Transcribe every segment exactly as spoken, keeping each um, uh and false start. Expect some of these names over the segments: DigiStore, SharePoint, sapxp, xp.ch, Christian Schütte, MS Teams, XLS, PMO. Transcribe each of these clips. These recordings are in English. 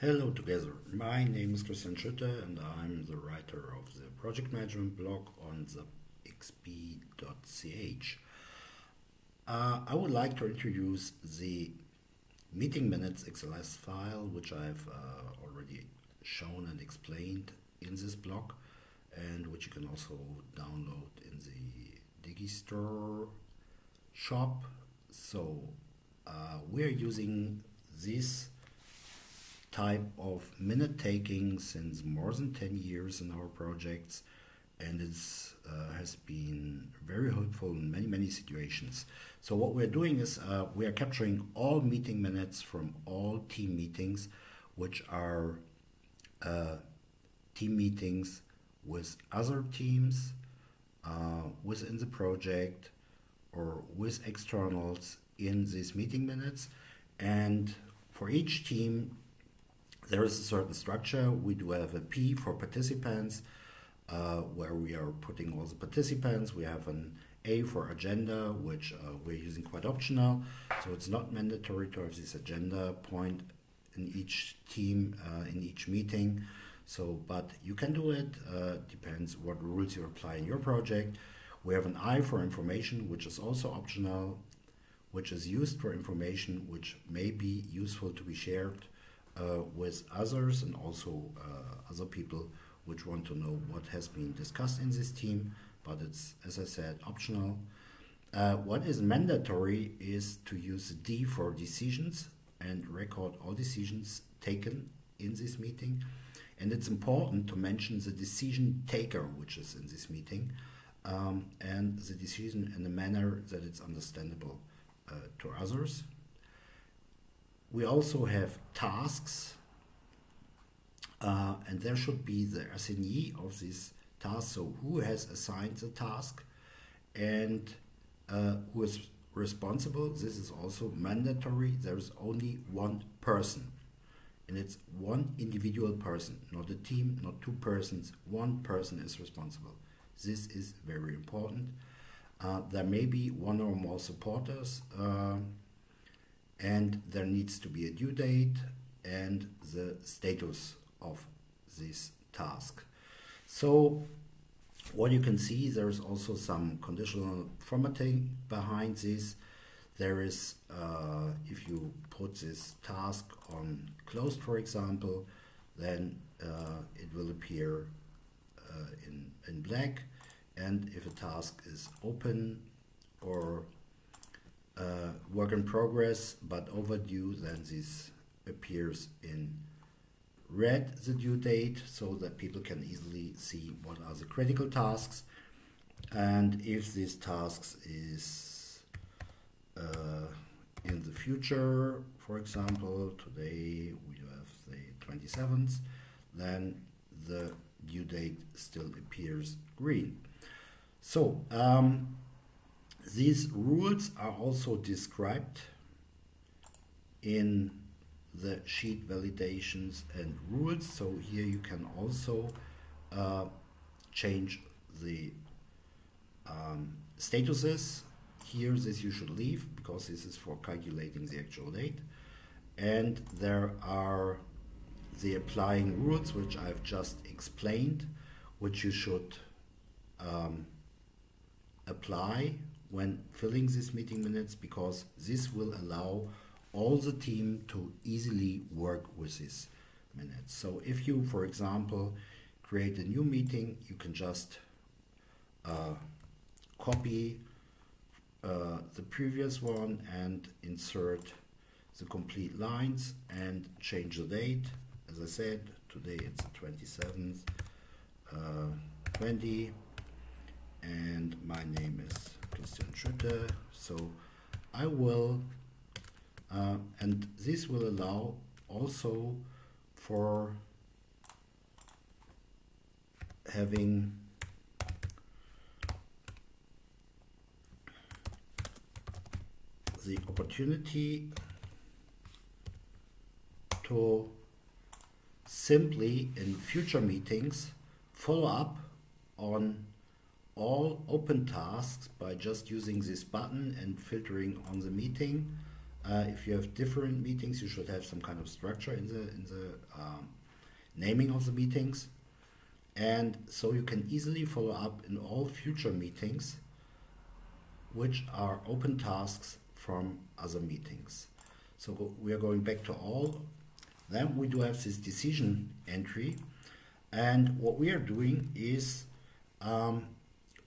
Hello together, my name is Christian Schütte and I'm the writer of the project management blog on the x p dot c h. Uh, I would like to introduce the meeting minutes X L S file, which I've uh, already shown and explained in this blog, and which you can also download in the DigiStore shop. So uh, we're using this type of minute taking since more than ten years in our projects, and it uh, has been very helpful in many many situations. So what we're doing is uh, we are capturing all meeting minutes from all team meetings, which are uh, team meetings with other teams, uh, within the project, or with externals in these meeting minutes. And for each team there is a certain structure. We do have a P for participants, uh, where we are putting all the participants. We have an A for agenda, which uh, we're using quite optional, so it's not mandatory to have this agenda point in each team, uh, in each meeting. So, but you can do it, uh, depends what rules you apply in your project. We have an I for information, which is also optional, which is used for information which may be useful to be shared Uh, with others and also uh, other people which want to know what has been discussed in this team, but it's, as I said, optional. Uh, what is mandatory is to use D for decisions and record all decisions taken in this meeting. And it's important to mention the decision taker which is in this meeting, um, and the decision in a manner that it's understandable uh, to others. We also have tasks, uh, and there should be the assignee of this task, so who has assigned the task and uh, who is responsible. This is also mandatory. There is only one person, and it's one individual person, not a team, not two persons. One person is responsible. This is very important. Uh, there may be one or more supporters, uh, and there needs to be a due date and the status of this task. So what you can see, there's also some conditional formatting behind this. There is, uh, if you put this task on closed, for example, then uh, it will appear uh, in, in black. And if a task is open or Uh, work in progress but overdue, then this appears in red, the due date, so that people can easily see what are the critical tasks. And if these tasks is uh, in the future, for example, today we have the twenty-seventh, then the due date still appears green. So um, these rules are also described in the sheet validations and rules. So here you can also uh, change the um, statuses. Here this you should leave, because this is for calculating the actual date. And there are the applying rules, which I've just explained, which you should um, apply when filling these meeting minutes, because this will allow all the team to easily work with these minutes. So if you, for example, create a new meeting, you can just uh, copy uh, the previous one and insert the complete lines and change the date. As I said, today it's the twenty-seventh, uh, twenty, and my name is Christian Schütte, so I will, uh, and this will allow also for having the opportunity to simply in future meetings follow up on all open tasks by just using this button and filtering on the meeting Uh, if you have different meetings, you should have some kind of structure in the in the um, naming of the meetings, and so you can easily follow up in all future meetings, which are open tasks from other meetings. So go, we are going back to all. Then we do have this decision entry, and what we are doing is um,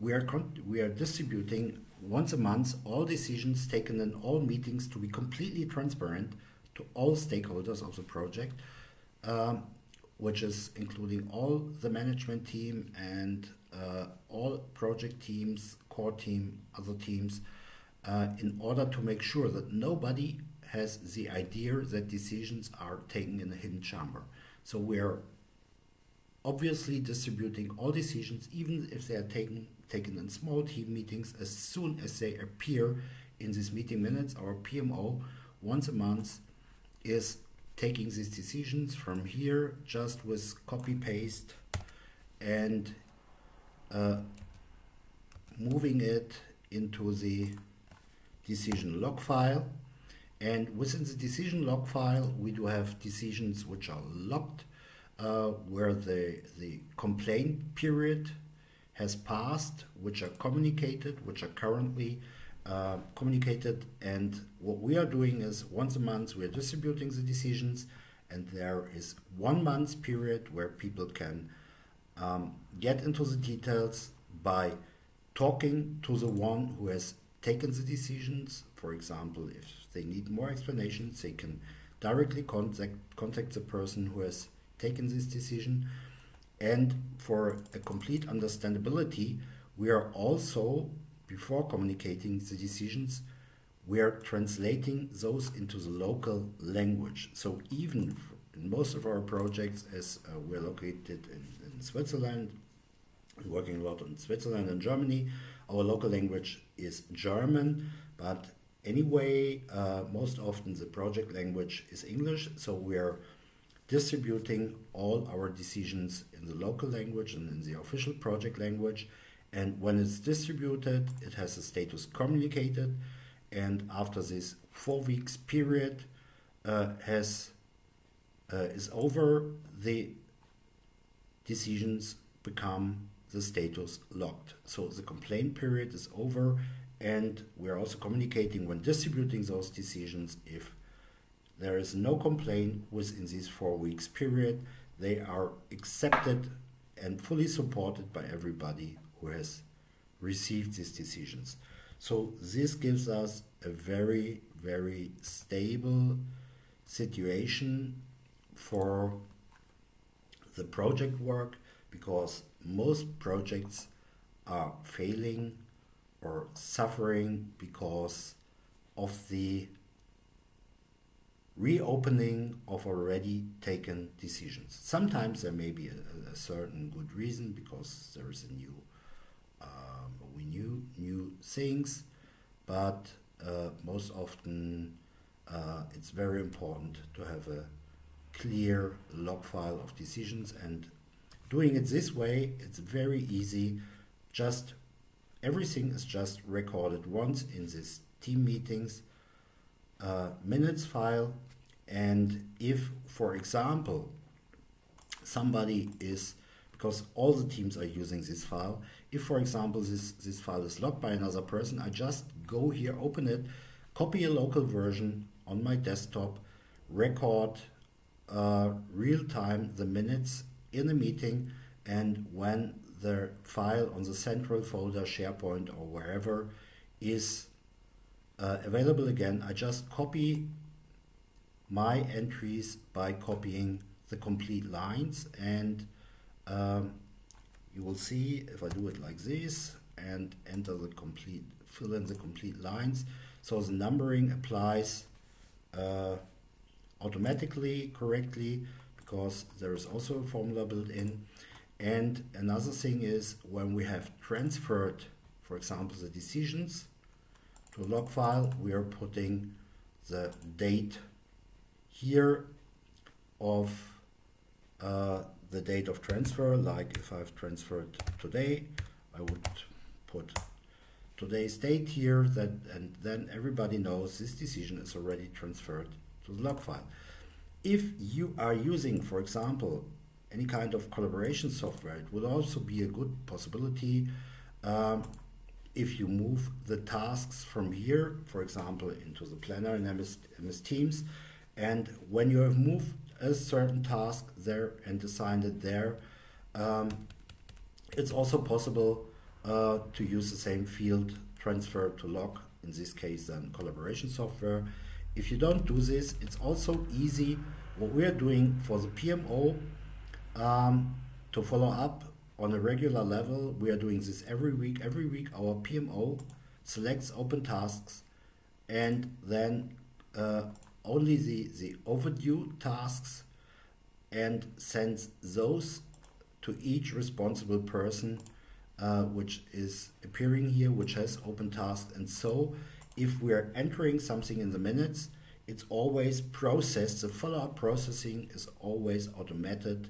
we are con we are distributing once a month all decisions taken in all meetings to be completely transparent to all stakeholders of the project, um, which is including all the management team and uh, all project teams, core team, other teams, uh, in order to make sure that nobody has the idea that decisions are taken in a hidden chamber. So we're obviously distributing all decisions, even if they are taken taken in small team meetings, as soon as they appear in these meeting minutes. Our P M O once a month is taking these decisions from here, just with copy paste, and uh, moving it into the decision log file. And within the decision log file, we do have decisions which are logged, uh, where the, the complaint period has passed, which are communicated, which are currently uh, communicated. And what we are doing is once a month we are distributing the decisions, and there is one month period where people can um, get into the details by talking to the one who has taken the decisions. For example, if they need more explanations, they can directly contact, contact the person who has taken this decision. And for a complete understandability, we are also, before communicating the decisions, we are translating those into the local language. So even in most of our projects, as uh, we're located in, in Switzerland, working a lot in Switzerland and Germany, our local language is German, but anyway, uh, most often the project language is English, so we're distributing all our decisions in the local language and in the official project language. And when it's distributed, it has a status communicated, and after this four weeks period uh, has uh, is over, the decisions become the status logged. So the complaint period is over, and we're also communicating when distributing those decisions. If there is no complaint within this four weeks period, they are accepted and fully supported by everybody who has received these decisions. So this gives us a very, very stable situation for the project work, because most projects are failing or suffering because of the reopening of already taken decisions. Sometimes there may be a, a certain good reason, because there is a new, um, we knew new things, but uh, most often uh, it's very important to have a clear log file of decisions. And doing it this way, it's very easy. Just everything is just recorded once in this team meetings uh, minutes file. And if, for example, somebody is, because all the teams are using this file, if, for example, this, this file is logged by another person, I just go here, open it, copy a local version on my desktop, record uh, real-time the minutes in a meeting, and when the file on the central folder, SharePoint or wherever, is uh, available again, I just copy my entries by copying the complete lines, and um, you will see if I do it like this and enter the complete, fill in the complete lines. So the numbering applies uh, automatically, correctly, because there is also a formula built in. And another thing is, when we have transferred, for example, the decisions to a log file, we are putting the date here of uh, the date of transfer. Like if I've transferred today, I would put to the state here, that, and then everybody knows this decision is already transferred to the log file. If you are using, for example, any kind of collaboration software, it would also be a good possibility um, if you move the tasks from here, for example, into the planner in M S, M S Teams, and when you have moved a certain task there and assigned it there, um, it's also possible uh, to use the same field, transfer to log, in this case then collaboration software. If you don't do this, it's also easy, what we're doing for the P M O, um, to follow up on a regular level. We are doing this every week. Every week our P M O selects open tasks, and then uh, only the, the overdue tasks, and sends those to each responsible person, uh, which is appearing here, which has open tasks. And so if we are entering something in the minutes, it's always processed. The follow-up processing is always automated,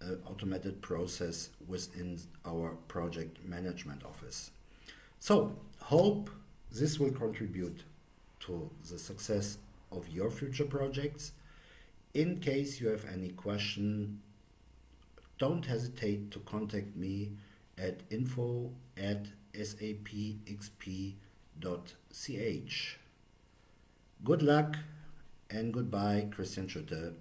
uh, automated process within our project management office. So hope this will contribute to the success of your future projects. In case you have any question, don't hesitate to contact me at info at sapxp dot ch. Good luck and goodbye, Christian Schütte.